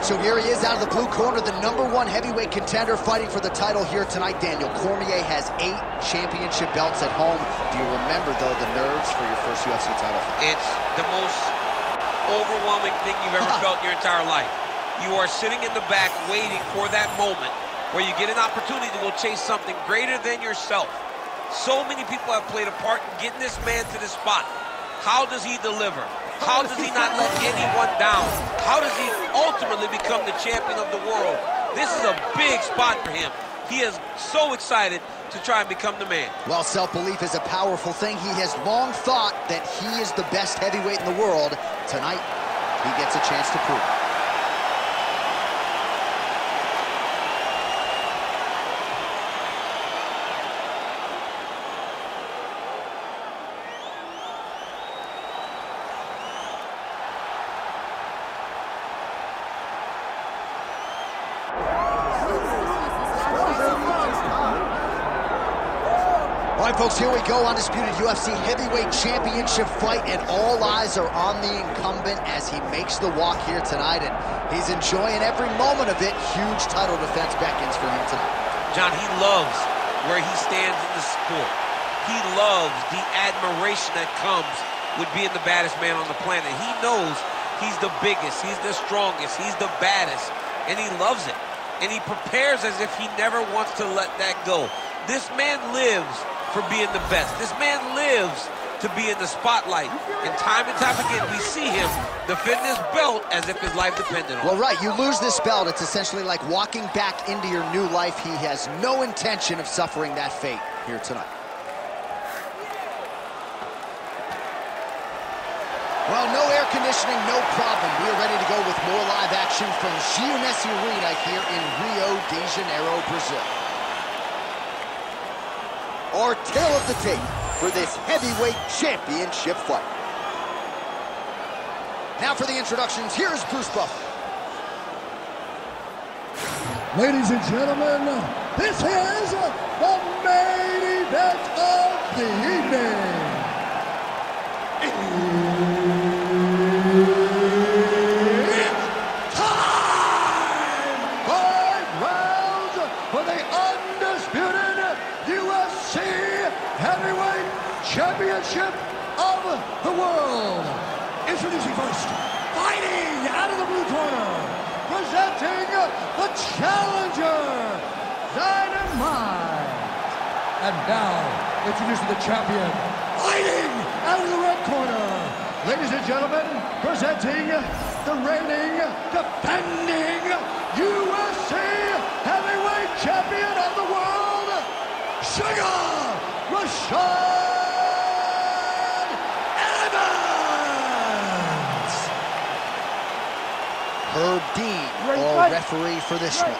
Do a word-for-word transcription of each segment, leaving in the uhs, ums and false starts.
So here he is out of the blue corner, the number one heavyweight contender fighting for the title here tonight. Daniel Cormier has eight championship belts at home. Do you remember, though, the nerves for your first U F C title fight? It's the most overwhelming thing you've ever felt in your entire life. You are sitting in the back waiting for that moment where you get an opportunity to go chase something greater than yourself. So many people have played a part in getting this man to this spot. How does he deliver? How does he not let anyone down? How does he ultimately become the champion of the world? This is a big spot for him. He is so excited to try and become the man. Well, self-belief is a powerful thing. He has long thought that he is the best heavyweight in the world. Tonight, he gets a chance to prove it. All right, folks, here we go, undisputed U F C heavyweight championship fight, and all eyes are on the incumbent as he makes the walk here tonight, and he's enjoying every moment of it. Huge title defense beckons for him tonight. John, he loves where he stands in the sport. He loves the admiration that comes with being the baddest man on the planet. He knows he's the biggest, he's the strongest, he's the baddest, and he loves it. And he prepares as if he never wants to let that go. This man lives for being the best. This man lives to be in the spotlight. And time and time again, we see him defend this belt as if his life depended on it. Well, right, you lose this belt, it's essentially like walking back into your new life. He has no intention of suffering that fate here tonight. Well, no air conditioning, no problem. We're ready to go with more live action from Ginásio Arena here in Rio de Janeiro, Brazil. Our tale of the tape for this heavyweight championship fight. Now for the introductions, here's Bruce Buffer. Ladies and gentlemen, this is the main event of the evening. It's time! Five rounds for the undisputed U F C Heavyweight Championship of the World. Introducing first, fighting out of the blue corner, presenting the challenger, Dynamite. And now, introducing the champion, fighting out of the red corner, ladies and gentlemen, presenting the reigning, defending U F C Heavyweight Champion of the World, Rashad Evans! Herb Dean, our referee for this one.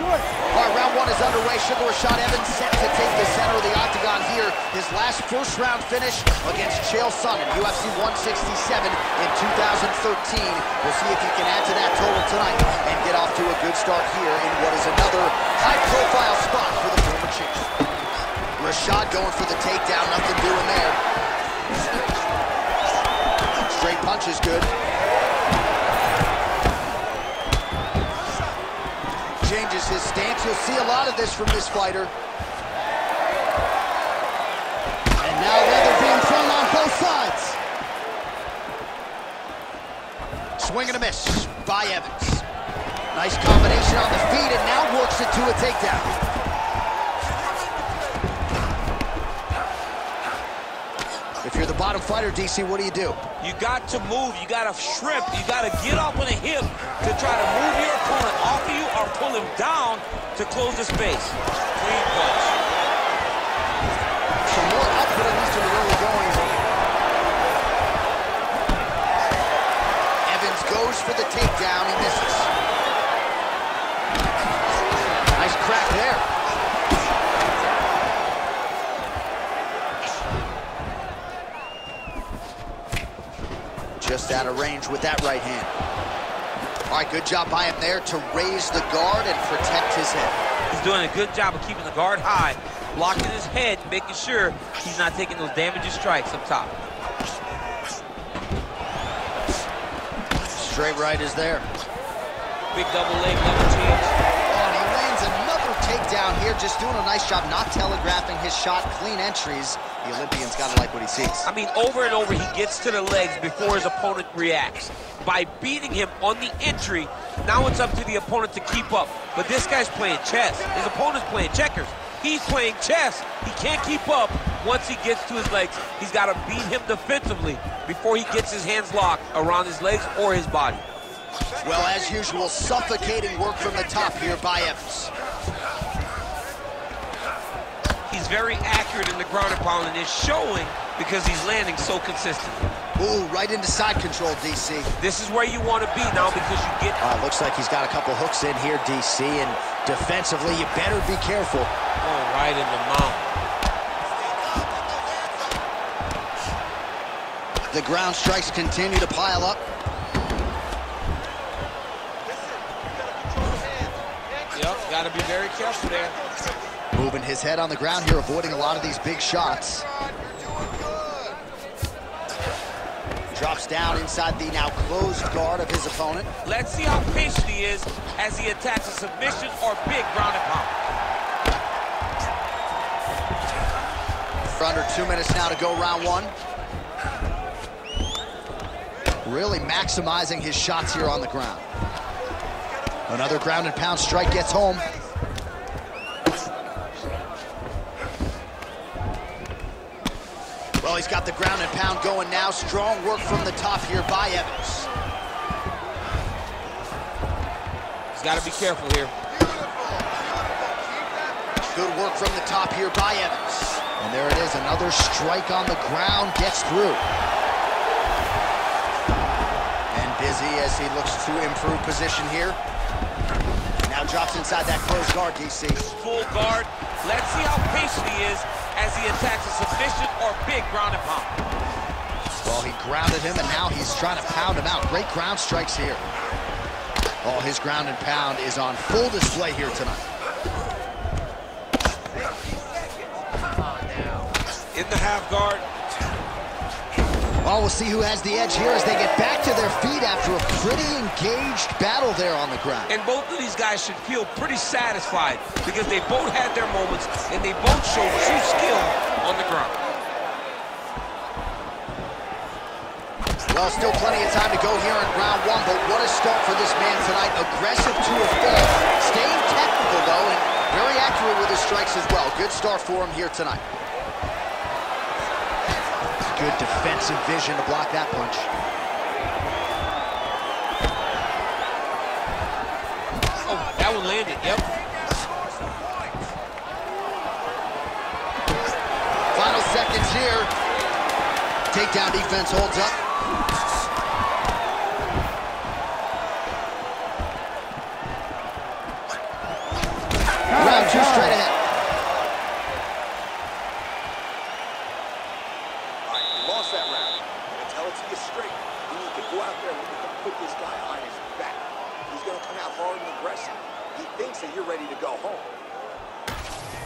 All right, round one is underway. Rashad Evans set to take the center of the octagon here. His last first round finish against Chael Sonnen, U F C one sixty-seven in two thousand thirteen. We'll see if he can add to that total tonight and get off to a good start here in what is another high-profile spot for the former champion. Rashad going for the takedown, nothing doing there. Straight punch is good. Changes his stance. You'll see a lot of this from this fighter. And now leather being thrown on both sides. Swing and a miss by Evans. Nice combination on the feet, and now works it to a takedown. If you're the bottom fighter, D C, what do you do? You got to move. You got to shrimp. You got to get up on a hip to try to move your opponent off of you or pull him down to close the space. Clean punch. Some more output at least in the early going. Evans goes for the takedown. He misses. Crack there. Just out of range with that right hand. All right, good job by him there to raise the guard and protect his head. He's doing a good job of keeping the guard high, blocking his head, making sure he's not taking those damaging strikes up top. Straight right is there. Big double leg, double change. Oh, and he lands another takedown here, just doing a nice job, not telegraphing his shot, clean entries. The Olympian's got to like what he sees. I mean, over and over, he gets to the legs before his opponent reacts. By beating him on the entry, now it's up to the opponent to keep up. But this guy's playing chess. His opponent's playing checkers. He's playing chess. He can't keep up once he gets to his legs. He's got to beat him defensively before he gets his hands locked around his legs or his body. Well, as usual, suffocating work from the top here by Evans. He's very accurate in the ground and pound, and it's showing because he's landing so consistently. Ooh, right into side control, D C. This is where you want to be now because you get... Uh, looks like he's got a couple hooks in here, D C, and defensively, you better be careful. Oh, right in the mouth. The ground strikes continue to pile up. Yep, got to be very careful there. Moving his head on the ground here, avoiding a lot of these big shots. Drops down inside the now closed guard of his opponent. Let's see how patient he is as he attacks a submission or big ground and pound. For under two minutes now to go round one. Really maximizing his shots here on the ground. Another ground and pound strike gets home. Well, he's got the ground and pound going now. Strong work from the top here by Evans. He's got to be careful here. Good work from the top here by Evans. And there it is, another strike on the ground, gets through. And busy as he looks to improve position here. Now drops inside that closed guard, D C. Full guard. Let's see how patient he is as he attacks a submission or big ground and pound. Well, he grounded him, and now he's trying to pound him out. Great ground strikes here. Oh, his ground and pound is on full display here tonight. In the half guard. Oh, we'll see who has the edge here as they get back to their feet after a pretty engaged battle there on the ground. And both of these guys should feel pretty satisfied because they both had their moments and they both showed true skill on the ground. Well, still plenty of time to go here in round one, but what a start for this man tonight. Aggressive to a fault, staying technical though, and very accurate with his strikes as well. Good start for him here tonight. Good defensive vision to block that punch. Oh, that one landed, yep. Final seconds here. Takedown defense holds up. Round two straight ahead.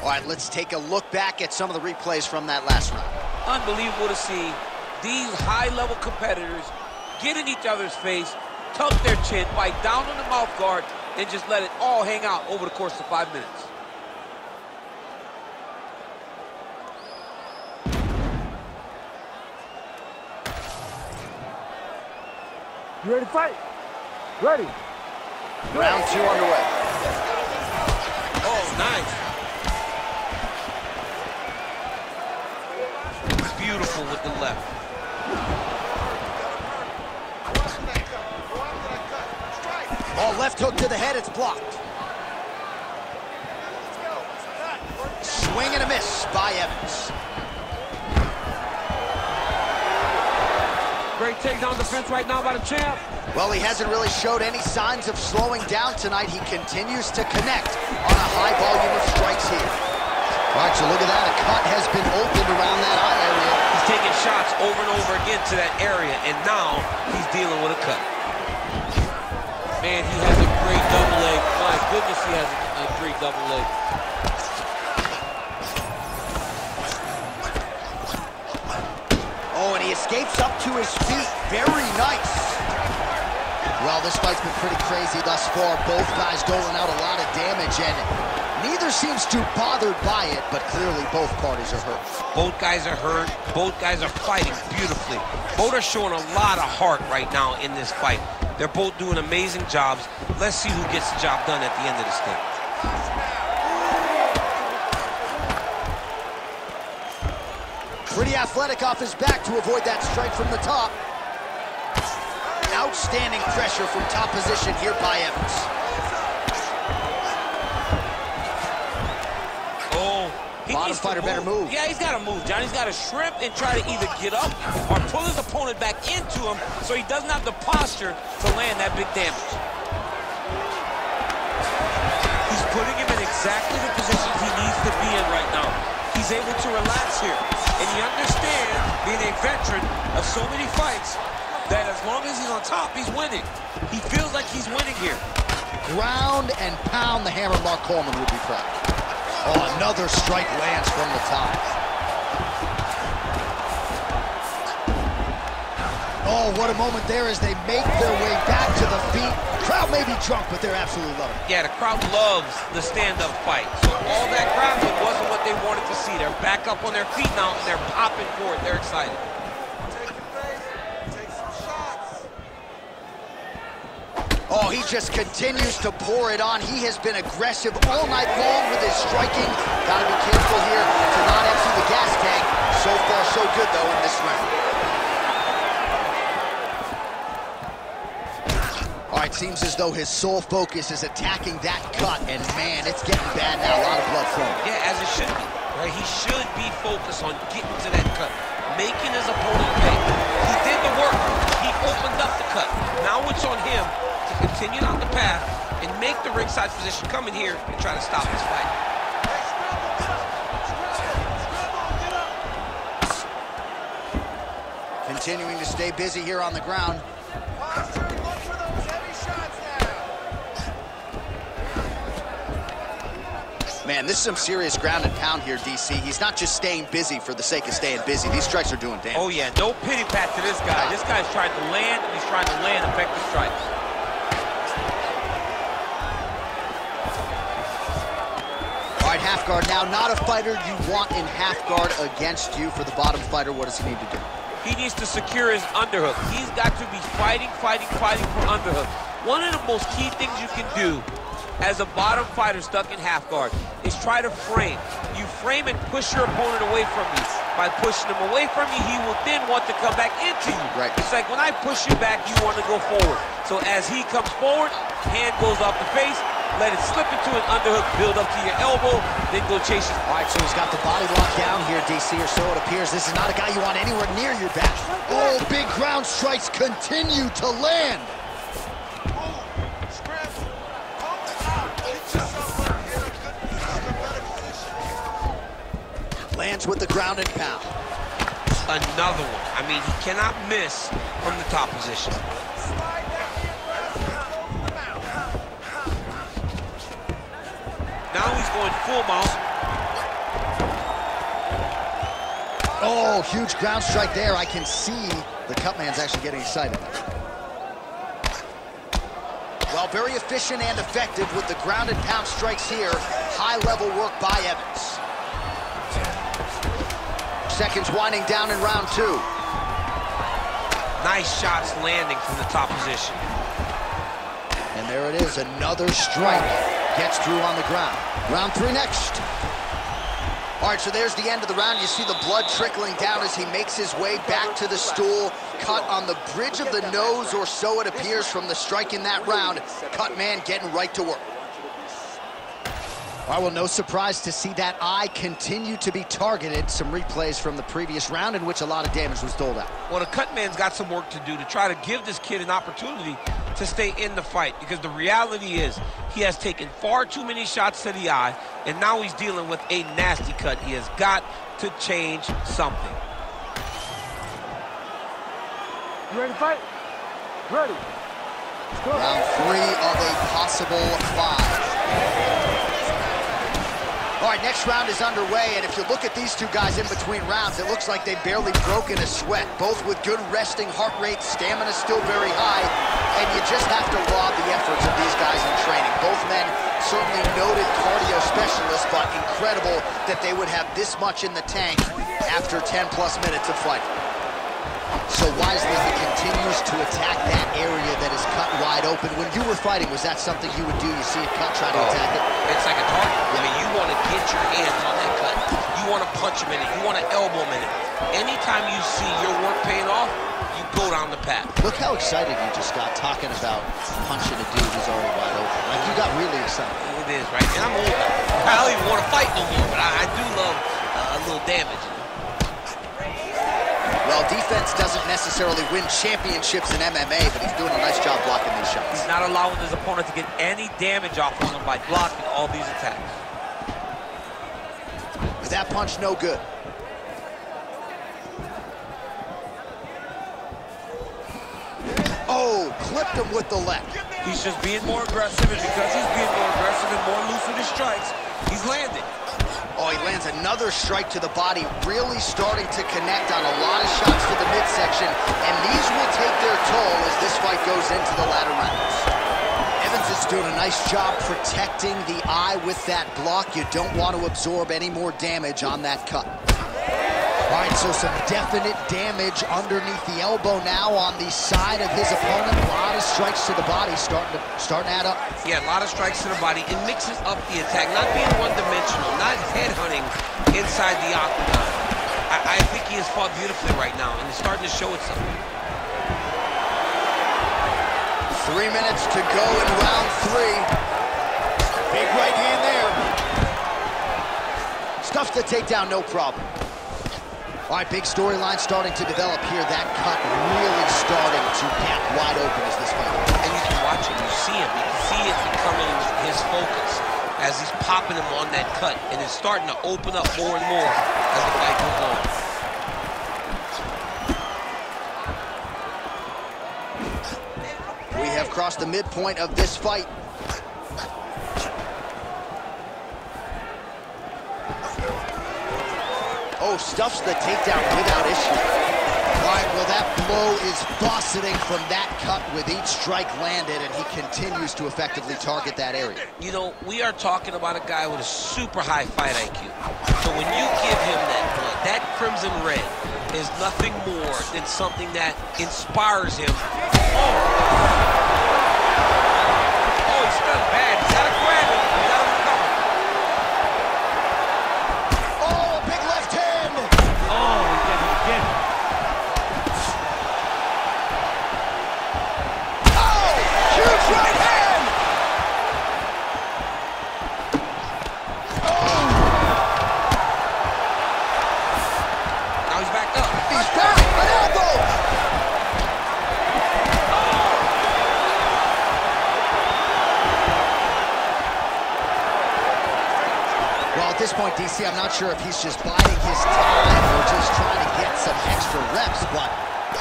All right, let's take a look back at some of the replays from that last round. Unbelievable to see these high-level competitors get in each other's face, tuck their chin, bite down on the mouth guard, and just let it all hang out over the course of five minutes. You ready to fight? Ready. Round two underway. Oh, nice. Beautiful with the left. Oh, left hook to the head, it's blocked. Swing and a miss by Evans. Great takedown defense right now by the champ. Well, he hasn't really showed any signs of slowing down tonight. He continues to connect on a high volume of strikes here. All right, so look at that. A cut has been opened around that eye area. He's taking shots over and over again to that area, and now he's dealing with a cut. Man, he has a great double leg. My goodness, he has a great double leg. Oh, and he escapes up to his feet. Very nice. Well, this fight's been pretty crazy thus far. Both guys doling out a lot of damage, and neither seems too bothered by it, but clearly both parties are hurt. Both guys are hurt. Both guys are fighting beautifully. Both are showing a lot of heart right now in this fight. They're both doing amazing jobs. Let's see who gets the job done at the end of this thing. Pretty athletic off his back to avoid that strike from the top. Outstanding pressure from top position here by Evans. Oh, he needs to move. Better move. Yeah, he's got to move, John. He's got to shrimp and try to either get up or pull his opponent back into him so he doesn't have the posture to land that big damage. He's putting him in exactly the position he needs to be in right now. He's able to relax here, and he understands, being a veteran of so many fights, that as long as he's on top, he's winning. He feels like he's winning here. Ground and pound the hammer. Mark Coleman would be proud. Oh, another strike lands from the top. Oh, what a moment there as they make their way back to the feet. The crowd may be drunk, but they're absolutely loving it. Yeah, the crowd loves the stand-up fight. So all that crowd, it wasn't what they wanted to see. They're back up on their feet now, and they're popping for it. They're excited. Oh, he just continues to pour it on. He has been aggressive all night long with his striking. Gotta be careful here to not empty the gas tank. So far, so good, though, in this round. All right, seems as though his sole focus is attacking that cut, and man, it's getting bad now. A lot of blood flowing. Yeah, as it should be. Right? He should be focused on getting to that cut, making his opponent pay. He did the work. He opened up the cut. Now it's on him. Continue on the path and make the ringside position come in here and try to stop this fight. Continuing to stay busy here on the ground. Man, this is some serious ground and pound here, D C. He's not just staying busy for the sake of staying busy. These strikes are doing damage. Oh, yeah, no pity pat to this guy. This guy's trying to land, and he's trying to land effective strikes. Half guard now, not a fighter you want in half guard against you. For the bottom fighter, what does he need to do? He needs to secure his underhook. He's got to be fighting, fighting, fighting for underhook. One of the most key things you can do as a bottom fighter stuck in half guard is try to frame. You frame and push your opponent away from you. By pushing him away from you, he will then want to come back into you. Right. It's like when I push you back, you want to go forward. So as he comes forward, hand goes off the face, let it slip into an underhook, build up to your elbow, then go chase it. All right, so he's got the body locked down here, D C, or so it appears. This is not a guy you want anywhere near your back. Oh, big ground strikes continue to land. Lands with the ground and pound. Another one. I mean, he cannot miss from the top position. Now he's going full mount. Oh, huge ground strike there. I can see the cut man's actually getting excited. Well, very efficient and effective with the ground and pound strikes here. High-level work by Evans. Seconds winding down in round two. Nice shots landing from the top position. And there it is, another strike. Gets through on the ground. Round three next. All right, so there's the end of the round. You see the blood trickling down as he makes his way back to the stool. Cut on the bridge of the nose, or so it appears, from the strike in that round. Cut man getting right to work. All right, well, no surprise to see that eye continue to be targeted. Some replays from the previous round in which a lot of damage was doled out. Well, the cut man's got some work to do to try to give this kid an opportunity to stay in the fight, because the reality is he has taken far too many shots to the eye, and now he's dealing with a nasty cut. He has got to change something. You ready to fight? Ready. Let's go. Round three of a possible five. All right, next round is underway, and if you look at these two guys in between rounds, it looks like they've barely broken a sweat, both with good resting heart rates, stamina still very high, and you just have to laud the efforts of these guys in training. Both men certainly noted cardio specialists, but incredible that they would have this much in the tank after ten plus minutes of fight. So wisely, he continues to attack that area that is cut wide open. When you were fighting, was that something you would do? You see it cut, try to oh, attack it? It's like a target. Yeah. I mean, you want to get your hands on that cut. You want to punch him in it. You want to elbow him in it. Anytime you see your work paying off, you go down the path. Look how excited you just got talking about punching a dude who's already wide open. Like, you got really excited. It is, right? And I'm old now. I don't even want to fight no more, but I, I do love uh, a little damage. Well, defense doesn't necessarily win championships in M M A, but he's doing a nice job blocking these shots. He's not allowing his opponent to get any damage off on him by blocking all these attacks. With that punch, no good. Oh, clipped him with the left. He's just being more aggressive, and because he's being more aggressive and more loose with his strikes, he's landing. Oh, he lands another strike to the body, really starting to connect on a lot of shots to the midsection, and these will take their toll as this fight goes into the latter rounds. Evans is doing a nice job protecting the eye with that block. You don't want to absorb any more damage on that cut. All right, so some definite damage underneath the elbow now on the side of his opponent. A lot of strikes to the body starting to, starting to add up. Yeah, a lot of strikes to the body. It mixes up the attack, not being one-dimensional, not headhunting inside the octagon. I, I think he has fought beautifully right now, and it's starting to show itself. Three minutes to go in round three. Big right hand there. Stuffs the takedown, no problem. All right, big storyline starting to develop here. That cut really starting to gap wide open as this fight. And you can watch him, you see him, you can see it becoming his focus as he's popping him on that cut, and it's starting to open up more and more as the fight goes on. We have crossed the midpoint of this fight. Oh, stuffs the takedown without issue. All right, well, that blow is bossing from that cut with each strike landed, and he continues to effectively target that area. You know, we are talking about a guy with a super high fight I Q. So when you give him that blood, that crimson red is nothing more than something that inspires him. Oh, oh, he's done bad. He's had a grab him. At this point, D C, I'm not sure if he's just biding his time or just trying to get some extra reps, but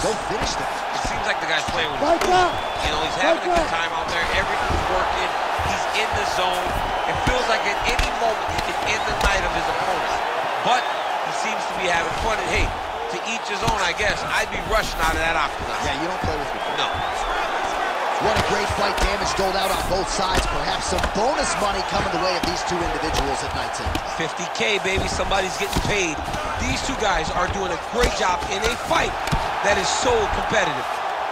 don't finish them. It seems like the guy's playing with his food. You know, he's having a good time out there. Everything's working. He's in the zone. It feels like at any moment he can end the night of his opponent. But he seems to be having fun. And, hey, to each his own, I guess. I'd be rushing out of that octagon. Yeah, you don't play with me. No. What a great fight. Damage doled out on both sides. Perhaps some bonus money coming the way of these two individuals at night's end. fifty K, baby. Somebody's getting paid. These two guys are doing a great job in a fight that is so competitive,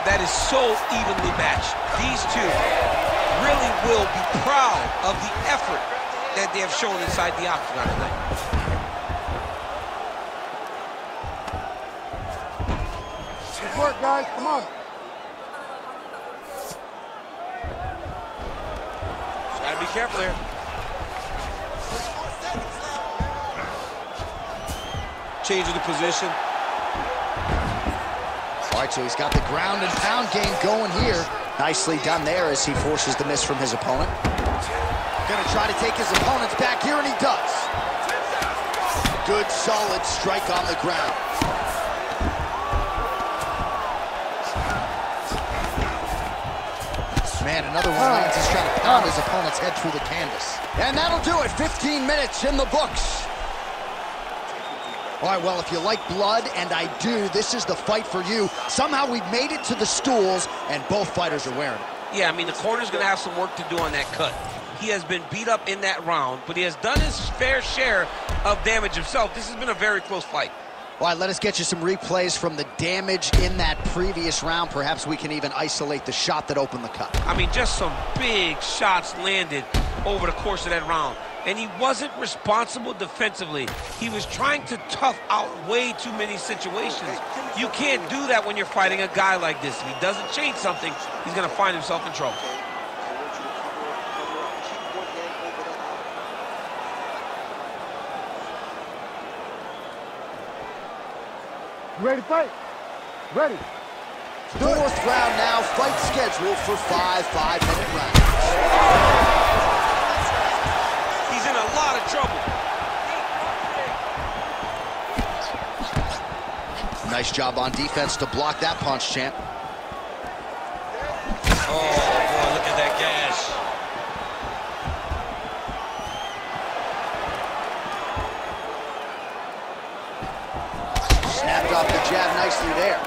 that is so evenly matched. These two really will be proud of the effort that they have shown inside the octagon tonight. Good work, guys. Come on. Be careful here. Change of the position. All right, so he's got the ground and pound game going here. Nicely done there as he forces the miss from his opponent. Gonna try to take his opponents back here, and he does. Good, solid strike on the ground. Man, another one lands. He's trying to pound his opponent's head through the canvas. And that'll do it. fifteen minutes in the books. All right, well, if you like blood, and I do, this is the fight for you. Somehow we've made it to the stools, and both fighters are wearing it. Yeah, I mean, the corner's going to have some work to do on that cut. He has been beat up in that round, but he has done his fair share of damage himself. This has been a very close fight. All right, let us get you some replays from the damage in that previous round. Perhaps we can even isolate the shot that opened the cut. I mean, just some big shots landed over the course of that round. And he wasn't responsible defensively. He was trying to tough out way too many situations. You can't do that when you're fighting a guy like this. If he doesn't change something, he's going to find himself in trouble. You ready to fight? Ready. Fourth round now, fight scheduled for five five-minute rounds. A lot of trouble. Nice job on defense to block that punch, champ. Oh, boy, look at that gas. Snapped off the jab nicely there.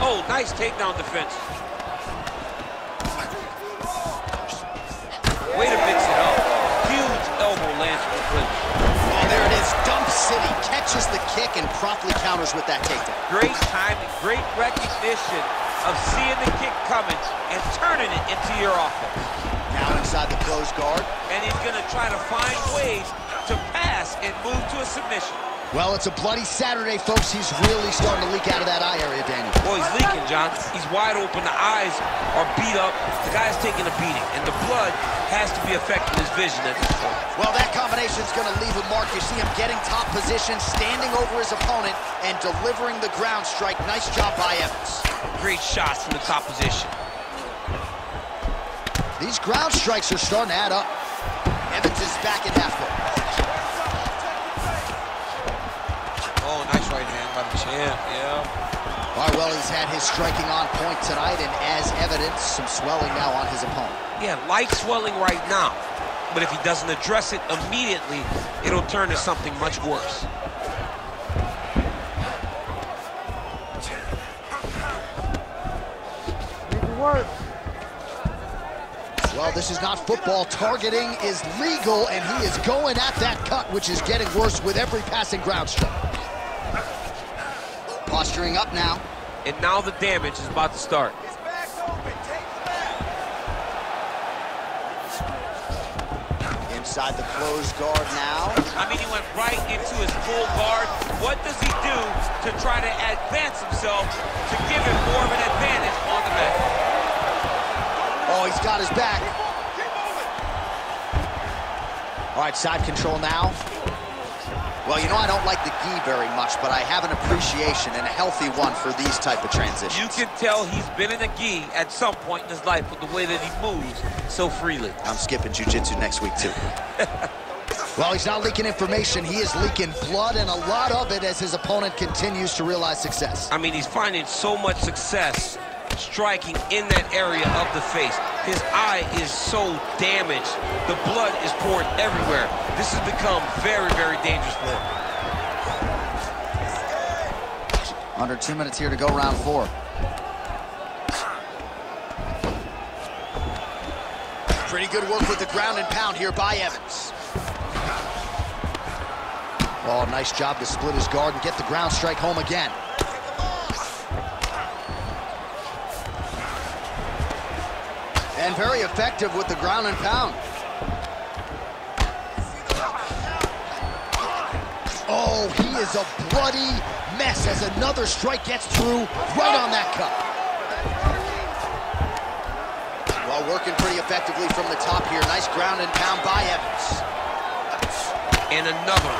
Oh, nice takedown defense. Way to mix it up. Huge elbow lands for the clinch. Oh, there it is. Dump City catches the kick and promptly counters with that takedown. Great timing, great recognition of seeing the kick coming and turning it into your offense. Now inside the closed guard. And he's going to try to find ways to pass and move to a submission. Well, it's a bloody Saturday, folks. He's really starting to leak out of that eye area, Daniel. Well, he's leaking, John. He's wide open. The eyes are beat up. The guy's taking a beating, and the blood has to be affecting his vision at this point. Well, that combination's going to leave a mark. You see him getting top position, standing over his opponent, and delivering the ground strike. Nice job by Evans. Great shots from the top position. These ground strikes are starting to add up. Evans is back at halfway. Yeah, yeah. All right, well, he's had his striking on point tonight, and as evidence, some swelling now on his opponent. Yeah, light swelling right now, but if he doesn't address it immediately, it'll turn to something much worse. Work. Well, this is not football. Targeting is legal, and he is going at that cut, which is getting worse with every passing ground strike. Posturing up now. And now the damage is about to start. His back's open. Take the back. Inside the closed guard now. I mean, he went right into his full guard. What does he do to try to advance himself to give him more of an advantage on the back? Oh, he's got his back. Keep moving. All right, side control now. Well, you know, I don't like the gi very much, but I have an appreciation and a healthy one for these type of transitions. You can tell he's been in a gi at some point in his life with the way that he moves so freely. I'm skipping jiu-jitsu next week, too. Well, he's not leaking information. He is leaking blood, and a lot of it as his opponent continues to realize success. I mean, he's finding so much success striking in that area of the face. His eye is so damaged. The blood is poured everywhere. This has become very, very dangerous for him. Under two minutes here to go round four. Pretty good work with the ground and pound here by Evans. Oh, nice job to split his guard and get the ground strike home again. And very effective with the ground and pound. Oh, he is a bloody mess as another strike gets through right on that cup. Well, working pretty effectively from the top here. Nice ground and pound by Evans. And another,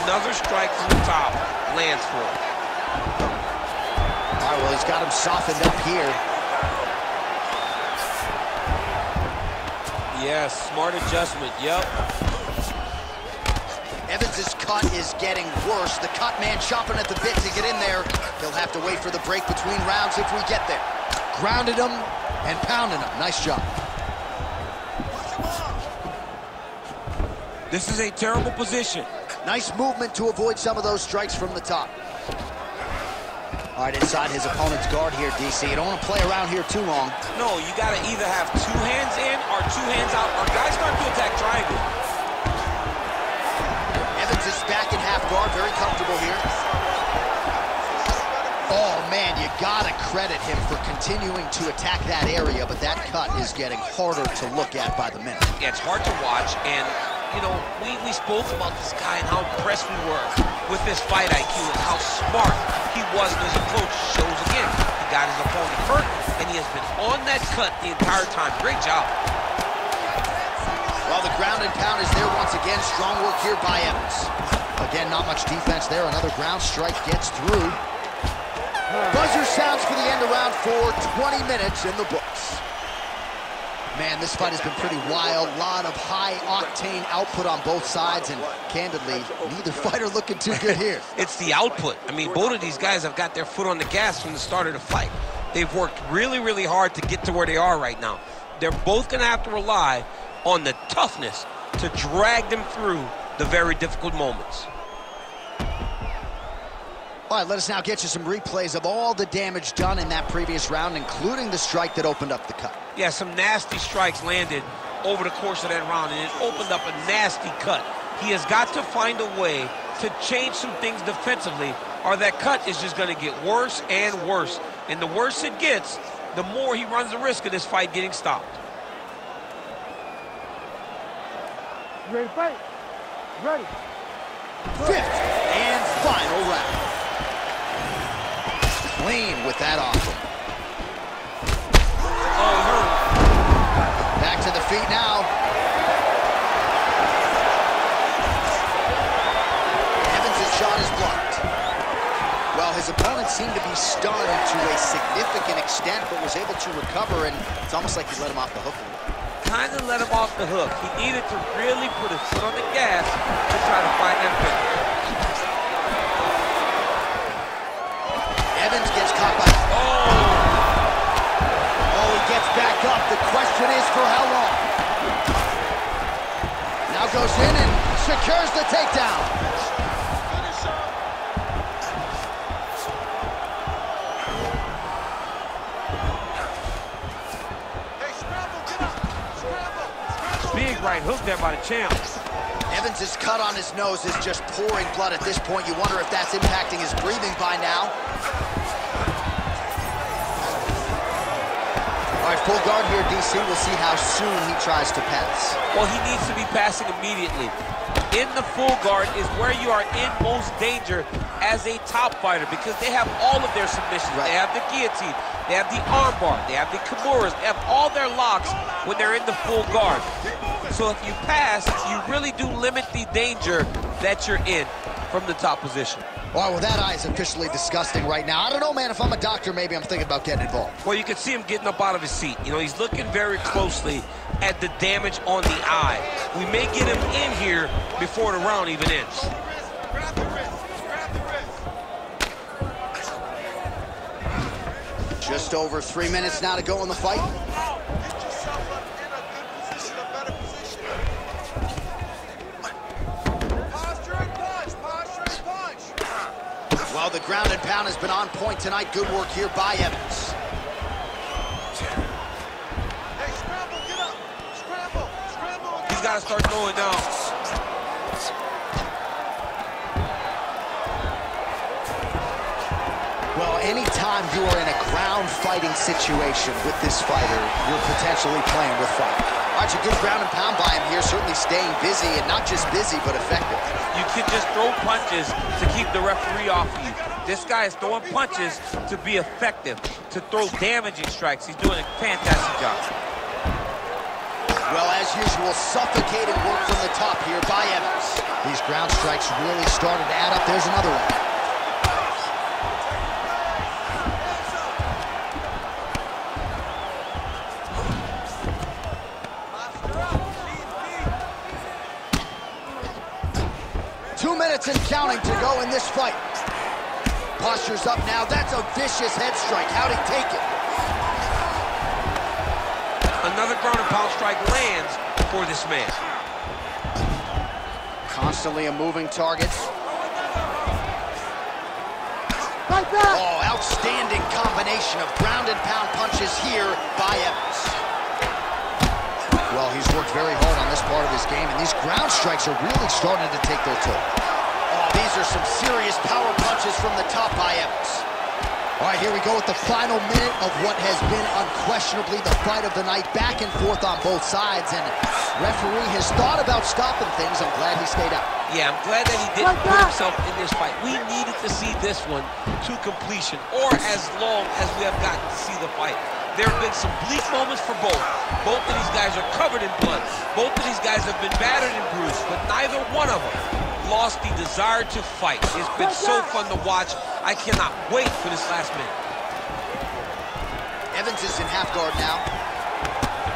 another strike from the top lands for him. All right, well, he's got him softened up here. Yeah, smart adjustment, yep. Evans' cut is getting worse. The cut man chomping at the bit to get in there. He'll have to wait for the break between rounds if we get there. Grounded him and pounded him. Nice job. This is a terrible position. Nice movement to avoid some of those strikes from the top. All right, inside his opponent's guard here, D C. You don't want to play around here too long. No, you got to either have two hands in or two hands out, or guys start to attack triangle. Evans is back in half guard, very comfortable here. Oh, man, you got to credit him for continuing to attack that area, but that cut is getting harder to look at by the minute. Yeah, it's hard to watch, and, you know, we, we spoke about this guy and how impressed we were with his fight I Q and how smart he was in his approach. Shows again, he got his opponent hurt, and he has been on that cut the entire time. Great job. Well, the ground and pound is there once again. Strong work here by Evans. Again, not much defense there. Another ground strike gets through. Buzzer sounds for the end of round four, twenty minutes in the books. Man, this fight has been pretty wild. A lot of high-octane output on both sides, and candidly, neither fighter looking too good here. It's the output. I mean, both of these guys have got their foot on the gas from the start of the fight. They've worked really, really hard to get to where they are right now. They're both going to have to rely on the toughness to drag them through the very difficult moments. All right, let us now get you some replays of all the damage done in that previous round, including the strike that opened up the cut. Yeah, some nasty strikes landed over the course of that round, and it opened up a nasty cut. He has got to find a way to change some things defensively, or that cut is just going to get worse and worse. And the worse it gets, the more he runs the risk of this fight getting stopped. You ready to fight? You ready? Fifth and final round. Clean with that offer. Oh, hurt. Back to the feet now. Evans' shot is blocked. Well, his opponent seemed to be stunned to a significant extent, but was able to recover, and it's almost like he let him off the hook. Kind of let him off the hook. He needed to really put his foot on the gas to try to find that pick. Evans gets caught by... Oh! Oh, he gets back up. The question is for how long? Now goes in and secures the takedown. Hey, scramble, get up! Scramble, scramble! Big right hook there by the champ. Evans' cut on his nose is just pouring blood at this point. You wonder if that's impacting his breathing by now. All right, full guard here, D C. We'll see how soon he tries to pass. Well, he needs to be passing immediately. In the full guard is where you are in most danger as a top fighter, because they have all of their submissions. Right. They have the guillotine. They have the armbar. They have the kimuras. They have all their locks when they're in the full guard. So if you pass, you really do limit the danger that you're in from the top position. Wow, well, that eye is officially disgusting right now. I don't know, man, if I'm a doctor, maybe I'm thinking about getting involved. Well, you can see him getting up out of his seat. You know, he's looking very closely at the damage on the eye. We may get him in here before the round even ends. Just over three minutes now to go in the fight. Well, the ground and pound has been on point tonight. Good work here by Evans. Hey, scramble, get up. Scramble, scramble. Again. He's got to start going down. Well, anytime you are in a ground fighting situation with this fighter, you're potentially playing with fire. All right, you get ground and pound by him here, certainly staying busy, and not just busy, but effective. You can just throw punches to keep the referee off of you. This guy is throwing punches to be effective, to throw damaging strikes. He's doing a fantastic job. Well, as usual, suffocating work from the top here by Evans. These ground strikes really started to add up. There's another one. counting to go in this fight. Postures up now. That's a vicious head strike. How'd he take it? Another ground and pound strike lands for this man. Constantly a moving target. Right back. Oh, outstanding combination of ground and pound punches here by Evans. Well, he's worked very hard on this part of his game, and these ground strikes are really starting to take their toll. Oh, these are some serious power punches from the top by Evans. All right, here we go with the final minute of what has been unquestionably the fight of the night, back and forth on both sides, and referee has thought about stopping things. I'm glad he stayed out. Yeah, I'm glad that he didn't put himself in this fight. We needed to see this one to completion, or as long as we have gotten to see the fight. There have been some bleak moments for both. Both of these guys are covered in blood. Both of these guys have been battered and bruised, but neither one of them lost the desire to fight. It's been so fun to watch. I cannot wait for this last minute. Evans is in half guard now.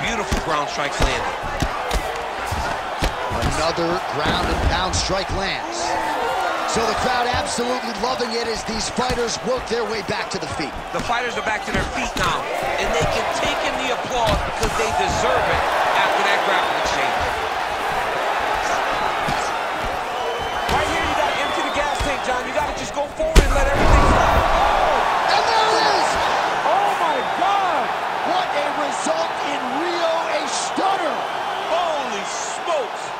Beautiful ground strikes landed. Another ground and pound strike lands. So the crowd absolutely loving it as these fighters work their way back to the feet. The fighters are back to their feet now, and they can take in the applause because they deserve it after that grappling exchange. Right here, you got to empty the gas tank, John. You got to just go forward and let everything fly. Oh! And there it is! Oh, my God! What a result in Rio, a stunner! Holy smokes!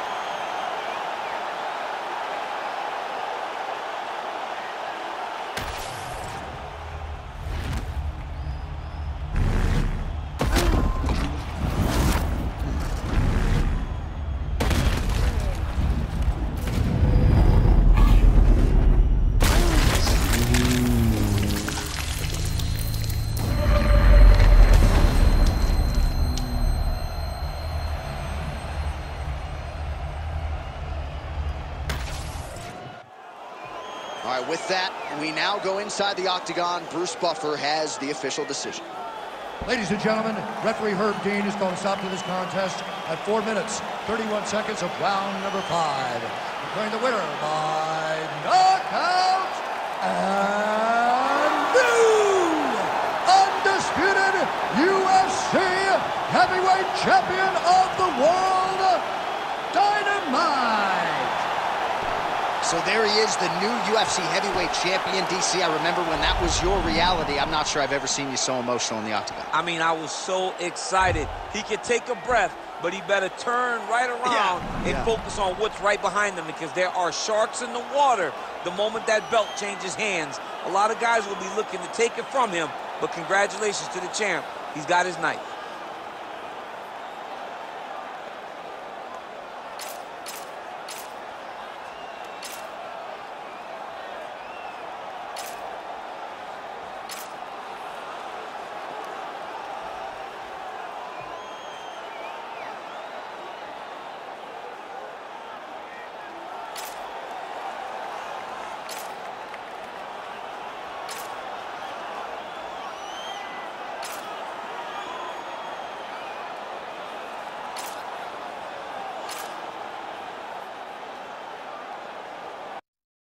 All right, with that, we now go inside the octagon. Bruce Buffer has the official decision. Ladies and gentlemen, referee Herb Dean has called a stop to this contest at four minutes, thirty-one seconds of round number five. Declaring the winner by knockout and new undisputed U F C heavyweight champion of the world, Dynamite. So there he is, the new U F C heavyweight champion, D C. I remember when that was your reality. I'm not sure I've ever seen you so emotional in the octagon. I mean, I was so excited. He could take a breath, but he better turn right around yeah. and yeah. focus on what's right behind him, because there are sharks in the water the moment that belt changes hands. A lot of guys will be looking to take it from him, but congratulations to the champ. He's got his knife.